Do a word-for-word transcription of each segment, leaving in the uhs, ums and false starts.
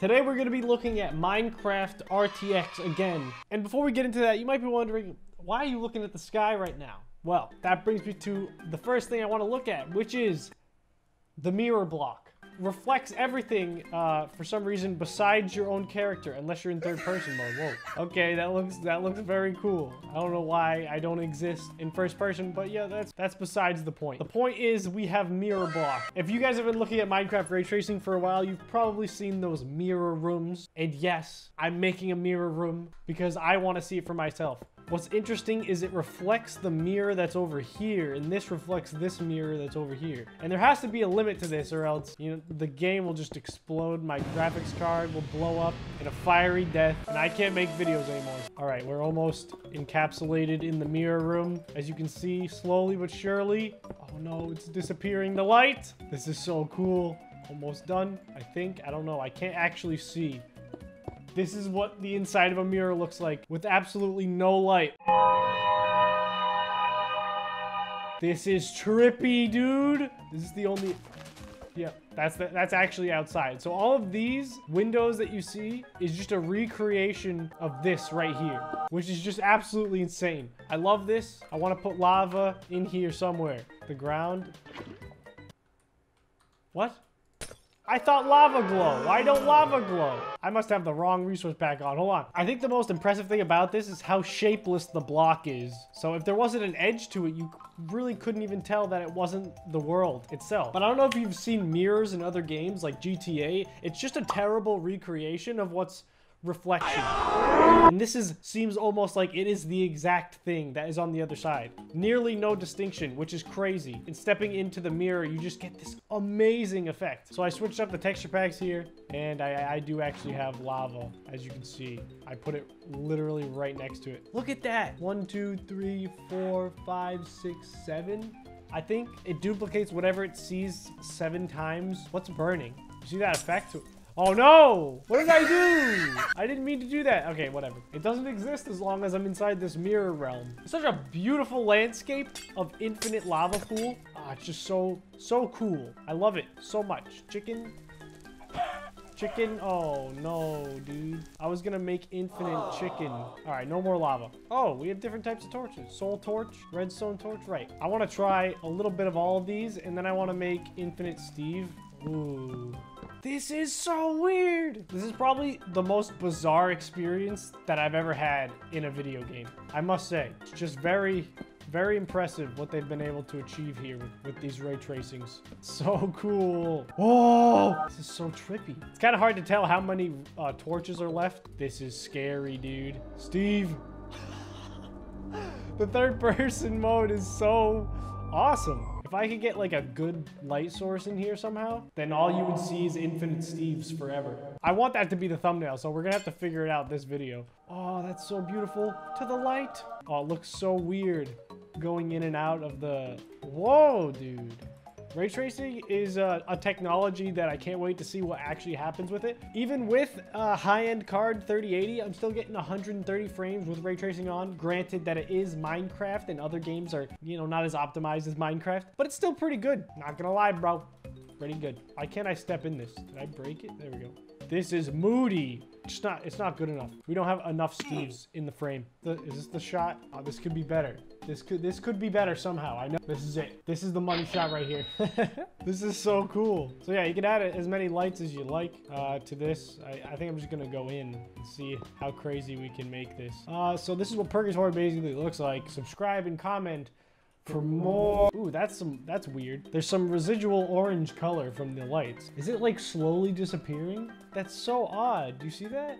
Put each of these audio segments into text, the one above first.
Today we're going to be looking at Minecraft R T X again. And before we get into that, you might be wondering, why are you looking at the sky right now? Well, that brings me to the first thing I want to look at, which is the mirror block. Reflects everything uh, for some reason besides your own character, unless you're in third person mode. Whoa. Okay, that looks that looks very cool. I don't know why I don't exist in first person, but yeah, that's that's besides the point. The point is we have mirror block. If you guys have been looking at Minecraft ray tracing for a while, you've probably seen those mirror rooms. And yes, I'm making a mirror room because I want to see it for myself. What's interesting is it reflects the mirror that's over here, and this reflects this mirror that's over here. And there has to be a limit to this, or else, you know, the game will just explode. My graphics card will blow up in a fiery death, and I can't make videos anymore. All right, we're almost encapsulated in the mirror room. As you can see, slowly but surely. Oh no, it's disappearing the light. This is so cool. Almost done, I think. I don't know. I can't actually see. This is what the inside of a mirror looks like with absolutely no light. This is trippy, dude. This is the only... Yeah, that's the, that's actually outside. So all of these windows that you see is just a recreation of this right here, which is just absolutely insane. I love this. I want to put lava in here somewhere. The ground. What? I thought lava glow. Why don't lava glow? I must have the wrong resource pack on. Hold on. I think the most impressive thing about this is how shapeless the block is. So if there wasn't an edge to it, you really couldn't even tell that it wasn't the world itself. But I don't know if you've seen mirrors in other games like G T A. It's just a terrible recreation of what's reflection. And this is seems almost like it is the exact thing that is on the other side. Nearly no distinction, which is crazy. And stepping into the mirror, you just get this amazing effect. So I switched up the texture packs here, and I, I do actually have lava, as you can see. I put it literally right next to it. Look at that! One, two, three, four, five, six, seven. I think it duplicates whatever it sees seven times. What's burning? You see that effect? Oh no! What did I do? I didn't mean to do that. Okay, whatever. It doesn't exist as long as I'm inside this mirror realm. It's such a beautiful landscape of infinite lava pool. Ah, it's just so, so cool. I love it so much. Chicken. Chicken. Oh no, dude. I was gonna make infinite chicken. All right, no more lava. Oh, we have different types of torches. Soul torch, redstone torch, right. I wanna try a little bit of all of these, and then I wanna make infinite Steve. Ooh. This is so weird. This is probably the most bizarre experience that I've ever had in a video game. I must say, it's just very, very impressive what they've been able to achieve here with, with these ray tracings. So cool. Whoa, this is so trippy. It's kind of hard to tell how many uh, torches are left. This is scary, dude. Steve. The third person mode is so awesome. If I could get like a good light source in here somehow, then all you would see is infinite Steves forever. I want that to be the thumbnail, so we're gonna have to figure it out this video. Oh, that's so beautiful. To the light. Oh, it looks so weird going in and out of the... Whoa, dude. Ray tracing is a, a technology that I can't wait to see what actually happens with it. Even with a high-end card thirty eighty, I'm still getting one hundred thirty frames with ray tracing on. Granted that it is Minecraft and other games are, you know, not as optimized as Minecraft, but it's still pretty good. Not gonna lie, bro. Pretty good. Why can't I step in this? Did I break it? There we go. This is moody. It's not, it's not good enough. We don't have enough Steves in the frame. The, is this the shot? Oh, this could be better. This could this could be better somehow. I know. This is it. This is the money shot right here. This is so cool. So yeah, you can add as many lights as you like uh, to this. I, I think I'm just going to go in and see how crazy we can make this. Uh, so this is what Purgis Horror basically looks like. Subscribe and comment for more. Ooh, that's some that's weird. There's some residual orange color from the lights. Is it like slowly disappearing? That's so odd. Do you see that?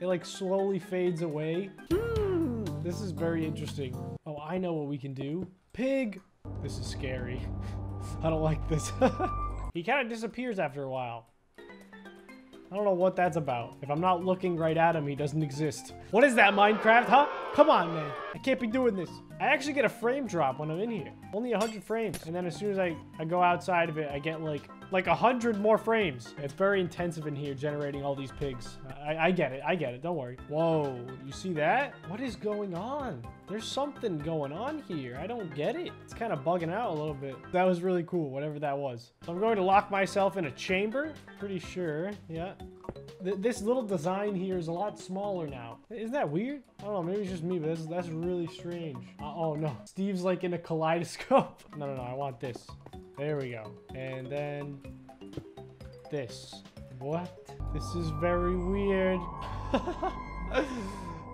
It like slowly fades away. This is very interesting. Oh, I know what we can do. Pig! This is scary. I don't like this. He kind of disappears after a while. I don't know what that's about. If I'm not looking right at him, he doesn't exist. What is that, Minecraft, huh? Come on, man. I can't be doing this. I actually get a frame drop when I'm in here. Only one hundred frames. And then as soon as I, I go outside of it, I get like like a hundred more frames. It's very intensive in here generating all these pigs. I, I get it. I get it. Don't worry. Whoa. You see that? What is going on? There's something going on here. I don't get it. It's kind of bugging out a little bit. That was really cool, whatever that was. So I'm going to lock myself in a chamber. Pretty sure. Yeah. Th this little design here is a lot smaller now. Isn't that weird? I don't know. Maybe it's just me, but that's, that's really strange. Uh, oh, no. Steve's like in a kaleidoscope. No, no, no. I want this. There we go. And then this. What? This is very weird. I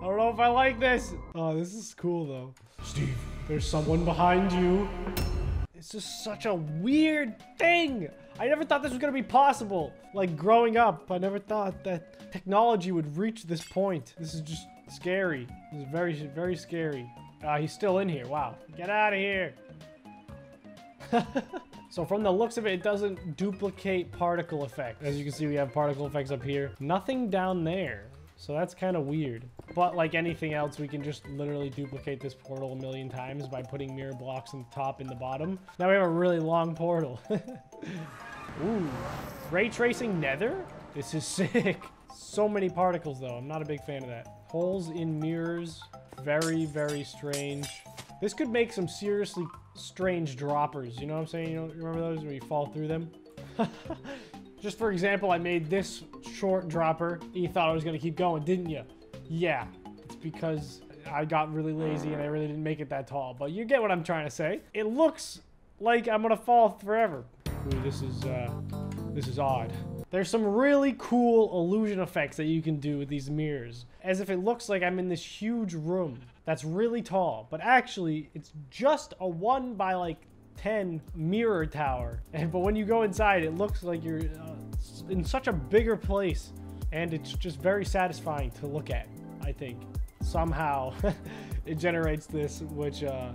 don't know if I like this. Oh, this is cool, though. Steve, there's someone behind you. It's just such a weird thing. I never thought this was going to be possible. Like, growing up, I never thought that technology would reach this point. This is just scary. This is very, very scary. Uh, he's still in here. Wow. Get out of here. So from the looks of it, it doesn't duplicate particle effects. As you can see, we have particle effects up here. Nothing down there. So that's kind of weird. But like anything else, we can just literally duplicate this portal a million times by putting mirror blocks on the top and the bottom. Now we have a really long portal. Ooh. Ray tracing nether? This is sick. So many particles, though. I'm not a big fan of that. Holes in mirrors. Very, very strange. This could make some seriously strange droppers. You know what I'm saying? You know, remember those where you fall through them? Just for example, I made this short dropper. You thought I was going to keep going, didn't you? Yeah. It's because I got really lazy and I really didn't make it that tall. But you get what I'm trying to say. It looks like I'm going to fall forever. Ooh, this is, uh, this is odd. There's some really cool illusion effects that you can do with these mirrors. As if it looks like I'm in this huge room that's really tall. But actually, it's just a one by like ten mirror tower. And but when you go inside, it looks like you're uh, in such a bigger place. And it's just very satisfying to look at, I think. Somehow, it generates this, which... Uh,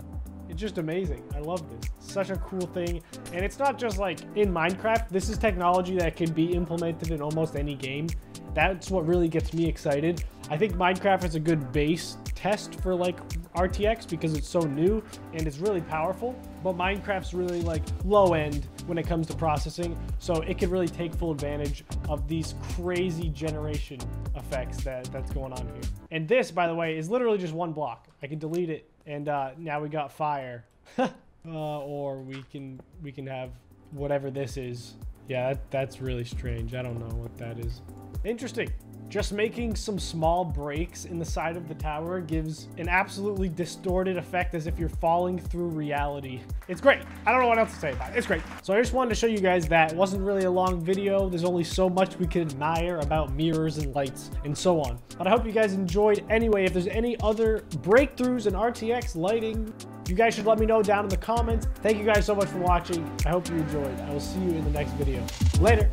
It's just amazing. I love this. Such a cool thing. And it's not just like in Minecraft. This is technology that can be implemented in almost any game. That's what really gets me excited. I think Minecraft is a good base test for like R T X because it's so new and it's really powerful. But Minecraft's really like low end when it comes to processing. So it could really take full advantage of these crazy generation effects that, that's going on here. And this, by the way, is literally just one block. I can delete it. And uh, now we got fire, uh, or we can we can have whatever this is. Yeah, that, that's really strange. I don't know what that is. Interesting. Just making some small breaks in the side of the tower gives an absolutely distorted effect as if you're falling through reality. It's great. I don't know what else to say about it. It's great. So I just wanted to show you guys that. It wasn't really a long video. There's only so much we could admire about mirrors and lights and so on. But I hope you guys enjoyed anyway. If there's any other breakthroughs in R T X lighting, you guys should let me know down in the comments. Thank you guys so much for watching. I hope you enjoyed. I will see you in the next video. Later.